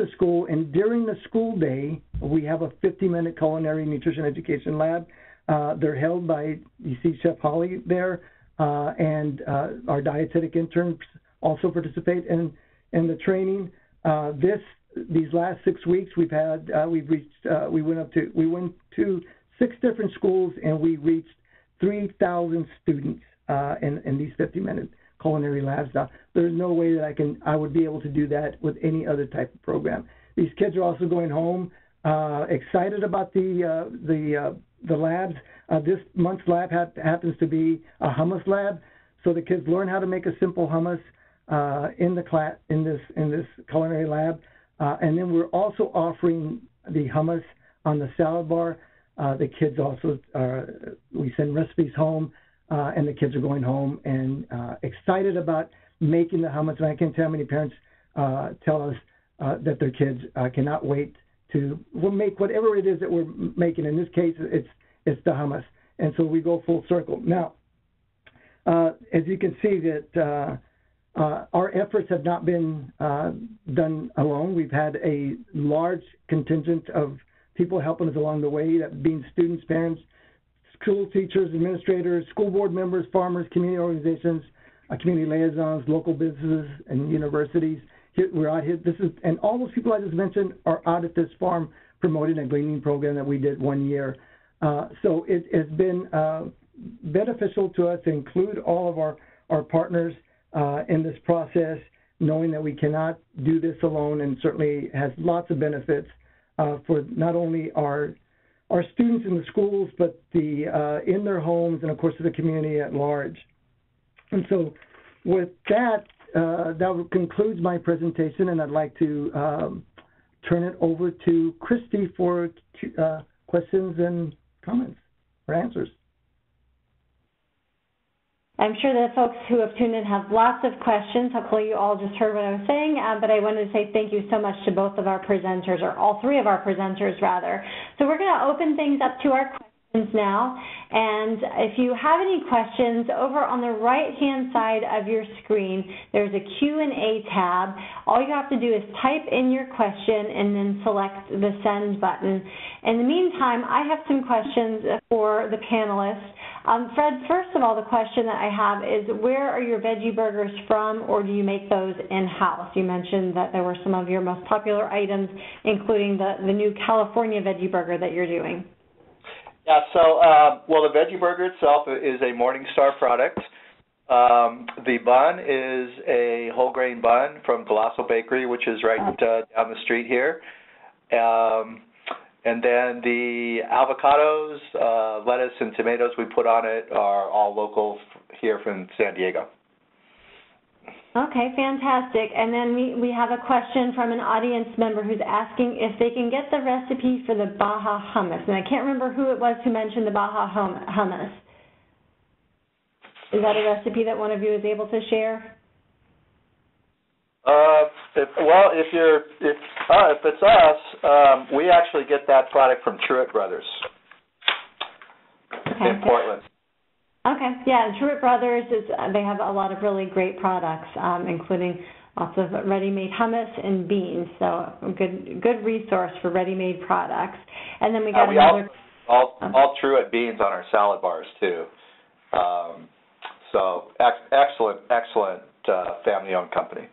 a school, and during the school day, we have a 50-minute culinary nutrition education lab. They're held by, you see Chef Holly there, and our dietetic interns also participate in the training. These last 6 weeks, we went to 6 different schools, and we reached 3,000 students in these 50-minute culinary labs. Now, there's no way that I would be able to do that with any other type of program. These kids are also going home excited about the labs. This month's lab happens to be a hummus lab, so the kids learn how to make a simple hummus in this culinary lab, and then we're also offering the hummus on the salad bar. The kids also we send recipes home, and the kids are going home and excited about making the hummus. And I can't tell how many parents tell us that their kids cannot wait to make whatever it is that we're making. In this case, it's the hummus, and so we go full circle now. as you can see that our efforts have not been done alone. We've had a large contingent of people helping us along the way, that being students, parents, school teachers, administrators, school board members, farmers, community organizations, community liaisons, local businesses, and universities. We're out here. This is, and all those people I just mentioned are out at this farm promoting a gleaning program that we did one year. So it has been beneficial to us to include all of our partners in this process, knowing that we cannot do this alone, and certainly has lots of benefits for not only our students in the schools, but in their homes, and of course to the community at large. And so with that, that concludes my presentation, and I'd like to turn it over to Christy for questions and comments or answers. I'm sure the folks who have tuned in have lots of questions. Hopefully you all just heard what I was saying, but I wanted to say thank you so much to both of our presenters, or all three of our presenters, rather. So we're going to open things up to our questions now. And if you have any questions, over on the right-hand side of your screen, there's a Q&A tab. All you have to do is type in your question and then select the send button. In the meantime, I have some questions for the panelists. Fred, first of all, the question that I have is, where are your veggie burgers from, or do you make those in-house? You mentioned that there were some of your most popular items, including the new California veggie burger that you're doing. Yeah, so, well, the veggie burger itself is a Morningstar product. The bun is a whole grain bun from Colossal Bakery, which is right down the street here. And then the avocados, lettuce, and tomatoes we put on it are all local here from San Diego. Okay, fantastic. And then we have a question from an audience member who's asking if they can get the recipe for the Baja hummus. And I can't remember who it was who mentioned the Baja hummus. Is that a recipe that one of you is able to share? If it's us, we actually get that product from Truett Brothers in Portland. Okay, yeah, and Truett Brothers, they have a lot of really great products, including lots of ready-made hummus and beans, so a good resource for ready-made products. And then we got another... All Truett beans on our salad bars, too. So excellent family-owned company.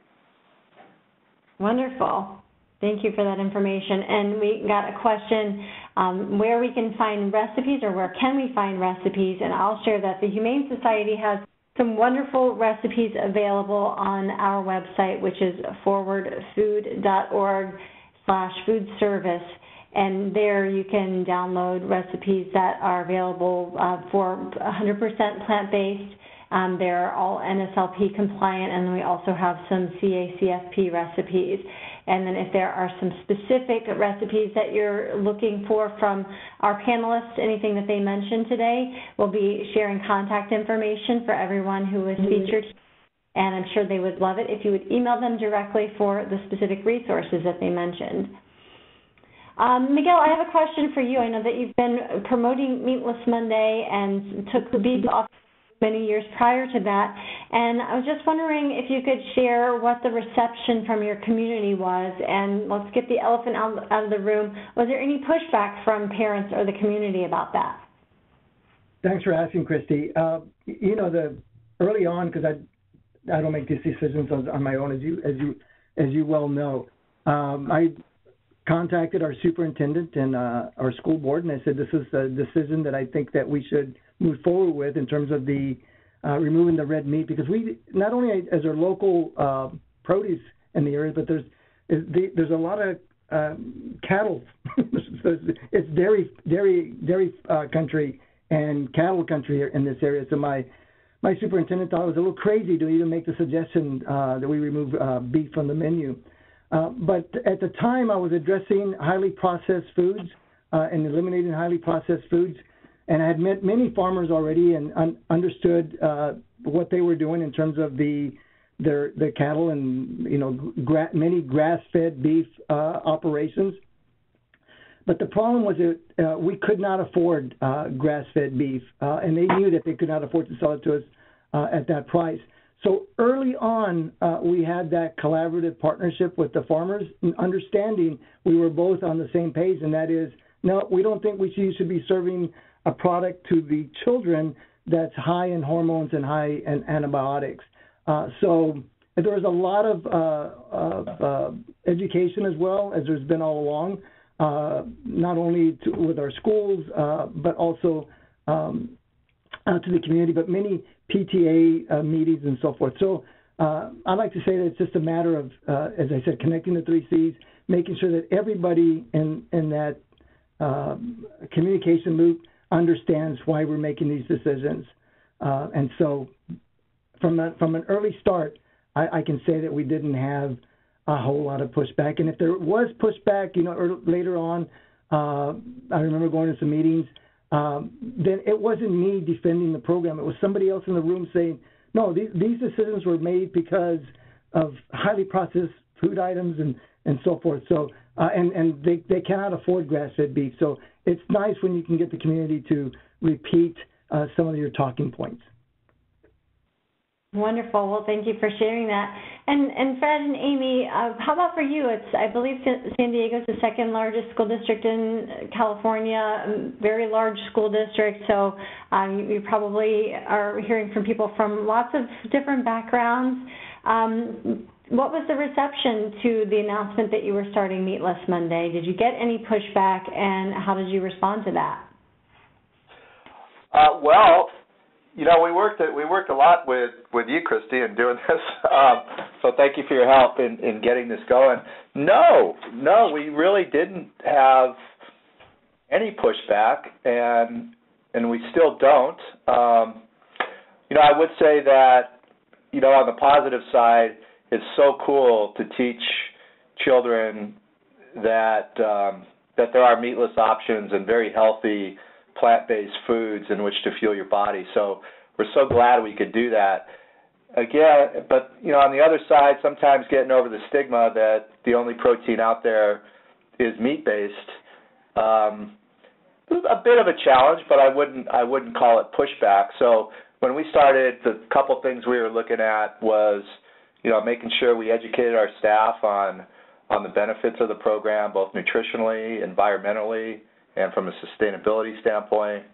Wonderful. Thank you for that information. And we got a question where we can find recipes, or where can we find recipes, and I'll share that the Humane Society has some wonderful recipes available on our website, which is forwardfood.org/foodservice, and there you can download recipes that are available for 100% plant-based. They're all NSLP compliant, and then we also have some CACFP recipes. And then if there are some specific recipes that you're looking for from our panelists, anything that they mentioned today, we'll be sharing contact information for everyone who was featured. And I'm sure they would love it if you would email them directly for the specific resources that they mentioned. Miguel, I have a question for you. I know that you've been promoting Meatless Monday and took the beef off many years prior to that, and I was just wondering if you could share what the reception from your community was, and let's get the elephant out of the room. Was there any pushback from parents or the community about that? Thanks for asking, Christy. You know, early on, because I don't make these decisions on my own, as you well know, I contacted our superintendent and our school board, and I said, this is a decision that I think that we should move forward with in terms of the removing the red meat, because we not only as our local produce in the area, but there's a lot of cattle. It's dairy country and cattle country here in this area. So my superintendent thought it was a little crazy to even make the suggestion that we remove beef from the menu. But at the time, I was addressing highly processed foods and eliminating highly processed foods. And I had met many farmers already and understood what they were doing in terms of their cattle and, you know, many grass-fed beef operations. But the problem was that we could not afford grass-fed beef, and they knew that they could not afford to sell it to us at that price. So early on, we had that collaborative partnership with the farmers, understanding we were both on the same page, and that is, no, we don't think we should be serving a product to the children that's high in hormones and high in antibiotics. So there was a lot of education as well, as there's been all along, not only with our schools, but also to the community, but many PTA meetings and so forth. So I like to say that it's just a matter of, as I said, connecting the three C's, making sure that everybody in that communication loop understands why we're making these decisions. And so from an early start, I can say that we didn't have a whole lot of pushback. And if there was pushback, you know, or later on, I remember going to some meetings, then it wasn't me defending the program. It was somebody else in the room saying, no, these decisions were made because of highly processed food items and so forth. So and they cannot afford grass-fed beef. So it's nice when you can get the community to repeat some of your talking points. Wonderful. Well, thank you for sharing that. And Fred and Amy, how about for you? It's, I believe, San Diego is the second largest school district in California, very large school district. So you probably are hearing from people from lots of different backgrounds. What was the reception to the announcement that you were starting Meatless Monday? Did you get any pushback, and how did you respond to that? Well, you know, we worked a lot with you, Christy, in doing this. So thank you for your help in getting this going. No, we really didn't have any pushback, and we still don't. You know, I would say that, you know, on the positive side, it's so cool to teach children that that there are meatless options and very healthy plant-based foods in which to fuel your body. So we're so glad we could do that. Again, but, you know, on the other side, sometimes getting over the stigma that the only protein out there is meat-based, a bit of a challenge, but I wouldn't call it pushback. So when we started, the couple things we were looking at was, you know, making sure we educated our staff on the benefits of the program, both nutritionally, environmentally, and from a sustainability standpoint,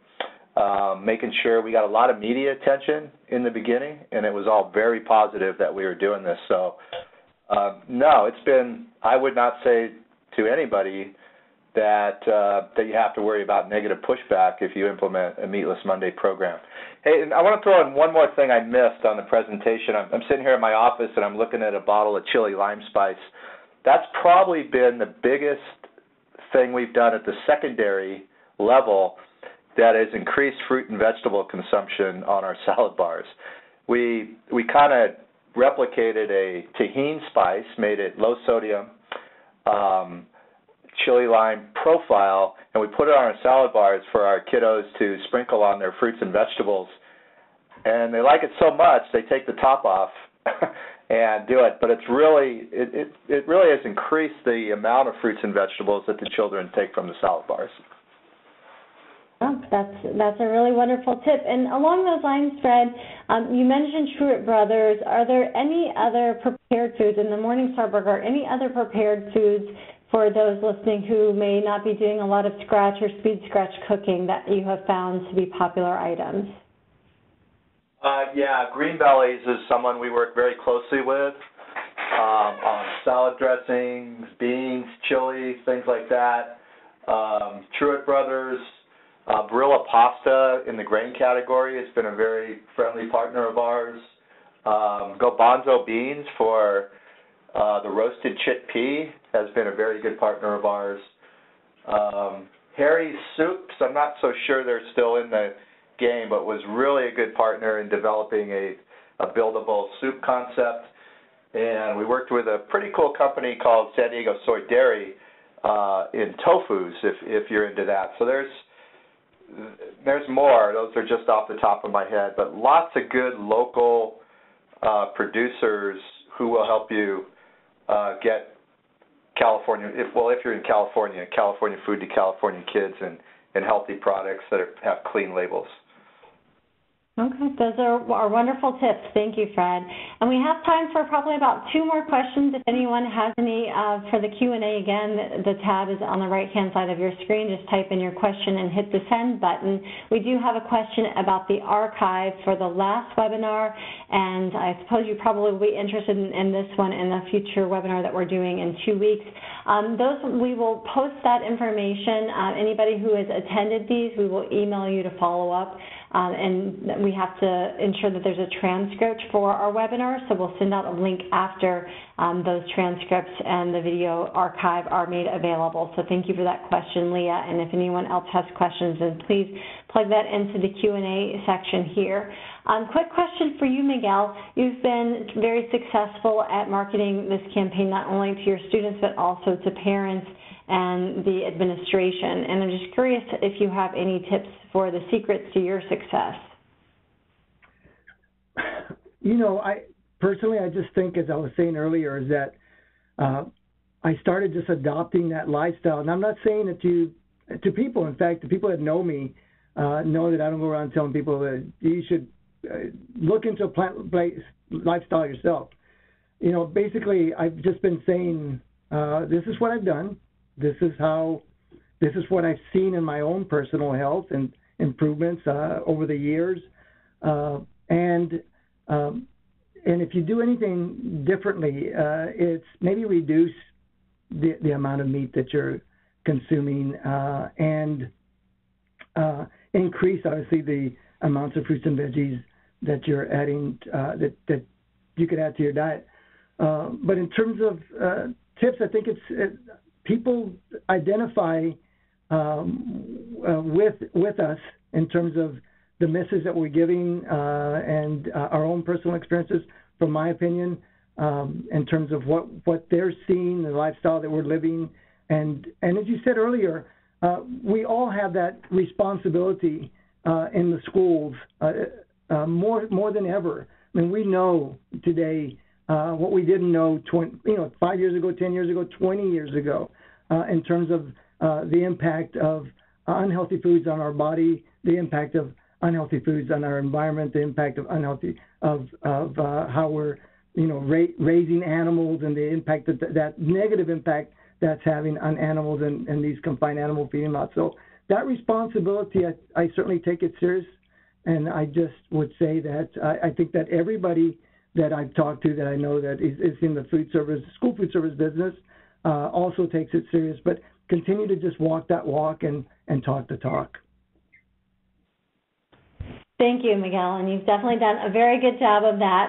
making sure we got a lot of media attention in the beginning, and it was all very positive that we were doing this. So, no, it's been, I would not say to anybody that you have to worry about negative pushback if you implement a Meatless Monday program. Hey, and I want to throw in one more thing I missed on the presentation. I'm sitting here in my office, and I'm looking at a bottle of chili lime spice. That's probably been the biggest thing we've done at the secondary level that is increased fruit and vegetable consumption on our salad bars. We kind of replicated a tahini spice, made it low sodium, chili lime profile, and we put it on our salad bars for our kiddos to sprinkle on their fruits and vegetables. And they like it so much, they take the top off and do it, but it really has increased the amount of fruits and vegetables that the children take from the salad bars. Oh, that's a really wonderful tip. And along those lines, Fred, you mentioned Truett Brothers. Are there any other prepared foods in the Morningstar Burger, any other prepared foods for those listening who may not be doing a lot of scratch or speed scratch cooking that you have found to be popular items? Yeah, Green Bellies is someone we work very closely with on salad dressings, beans, chili, things like that. Truett Brothers, Barilla Pasta in the grain category has been a very friendly partner of ours. Garbanzo Beans for the roasted chickpea has been a very good partner of ours. Harry's Soups, I'm not so sure they're still in the game, but was really a good partner in developing a buildable soup concept. And we worked with a pretty cool company called San Diego Soy Dairy in tofus, if you're into that. So there's more. Those are just off the top of my head, but lots of good local producers who will help you get California, if you're in California, California food to California kids and healthy products that have clean labels. Okay, those are wonderful tips. Thank you, Fred. And we have time for probably about two more questions. If anyone has any for the Q&A, again, the tab is on the right-hand side of your screen. Just type in your question and hit the send button. We do have a question about the archive for the last webinar, and I suppose you probably will be interested in this one in a future webinar that we're doing in 2 weeks. We will post that information. Anybody who has attended these, we will email you to follow up. And we have to ensure that there's a transcript for our webinar, so we'll send out a link after those transcripts and the video archive are made available. So thank you for that question, Leah, and if anyone else has questions, then please plug that into the Q&A section here. Quick question for you, Miguel. You've been very successful at marketing this campaign not only to your students but also to parents and the administration, and I'm just curious if you have any tips for the secrets to your success. You know, I just think, as I was saying earlier, is that I started just adopting that lifestyle, and I'm not saying it to people. In fact, the people that know me know that I don't go around telling people that you should look into a plant-based lifestyle yourself. You know, basically, I've just been saying this is what I've done. This is what I've seen in my own personal health and improvements over the years. And if you do anything differently, it's maybe reduce the amount of meat that you're consuming and increase, obviously, the amounts of fruits and veggies that you're adding, that you could add to your diet. But in terms of tips, I think people identify with us in terms of the message that we're giving and our own personal experiences, from my opinion, in terms of what they're seeing, the lifestyle that we're living. And as you said earlier, we all have that responsibility in the schools more than ever. I mean, we know today what we didn't know 5 years ago, 10 years ago, 20 years ago. In terms of the impact of unhealthy foods on our body, the impact of unhealthy foods on our environment, the impact of how we're raising animals, and the impact that negative impact that's having on animals and these confined animal feeding lots. So that responsibility, I certainly take it serious, and I just would say that I think that everybody that I've talked to that I know that is in the school food service business, also takes it serious, but continue to just walk that walk and talk the talk. Thank you, Miguel, and you've definitely done a very good job of that.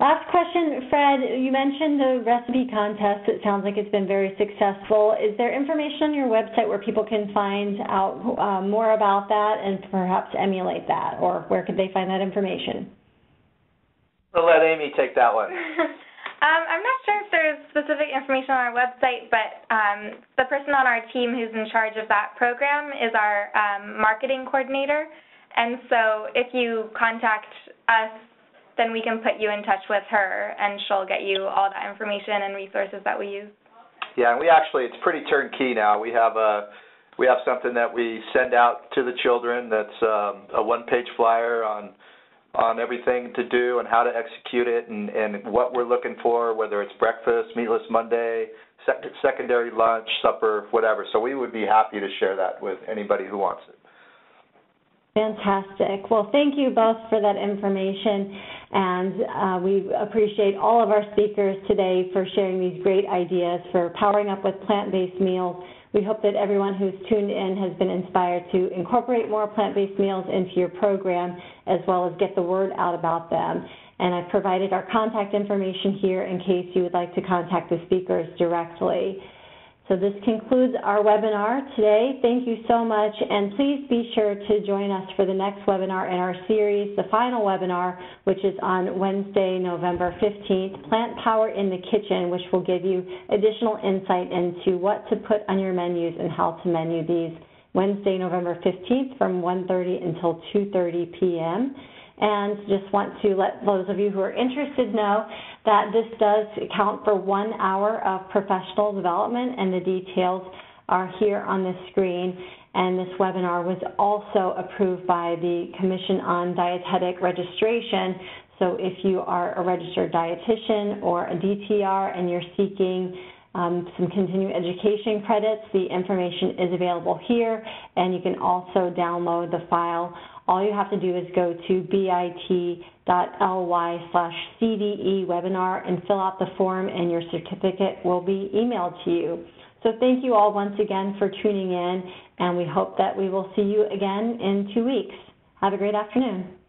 Last question, Fred, you mentioned the recipe contest. It sounds like it's been very successful. Is there information on your website where people can find out more about that and perhaps emulate that, or where could they find that information? I'll let Amy take that one. I'm not sure if there's specific information on our website, but the person on our team who's in charge of that program is our marketing coordinator. And so if you contact us, then we can put you in touch with her, and she'll get you all that information and resources that we use. Yeah, and it's pretty turnkey now. We have something that we send out to the children that's a one-page flyer on everything to do and how to execute it and what we're looking for, whether it's breakfast, Meatless Monday, secondary lunch, supper, whatever. So we would be happy to share that with anybody who wants it. Fantastic. Well, thank you both for that information, and we appreciate all of our speakers today for sharing these great ideas for powering up with plant-based meals. We hope that everyone who's tuned in has been inspired to incorporate more plant-based meals into your program, as well as get the word out about them. And I've provided our contact information here in case you would like to contact the speakers directly. So this concludes our webinar today. Thank you so much, and please be sure to join us for the next webinar in our series, the final webinar, which is on Wednesday, November 15th, Plant Power in the Kitchen, which will give you additional insight into what to put on your menus and how to menu these. Wednesday, November 15th from 1:30 until 2:30 p.m. And just want to let those of you who are interested know that this does account for 1 hour of professional development, and the details are here on the screen. and this webinar was also approved by the Commission on Dietetic Registration. So if you are a registered dietitian or a DTR and you're seeking some continuing education credits, the information is available here, and you can also download the file. All you have to do is go to bit.ly/CDE webinar and fill out the form, and your certificate will be emailed to you. So thank you all once again for tuning in, and we hope that we will see you again in 2 weeks. Have a great afternoon.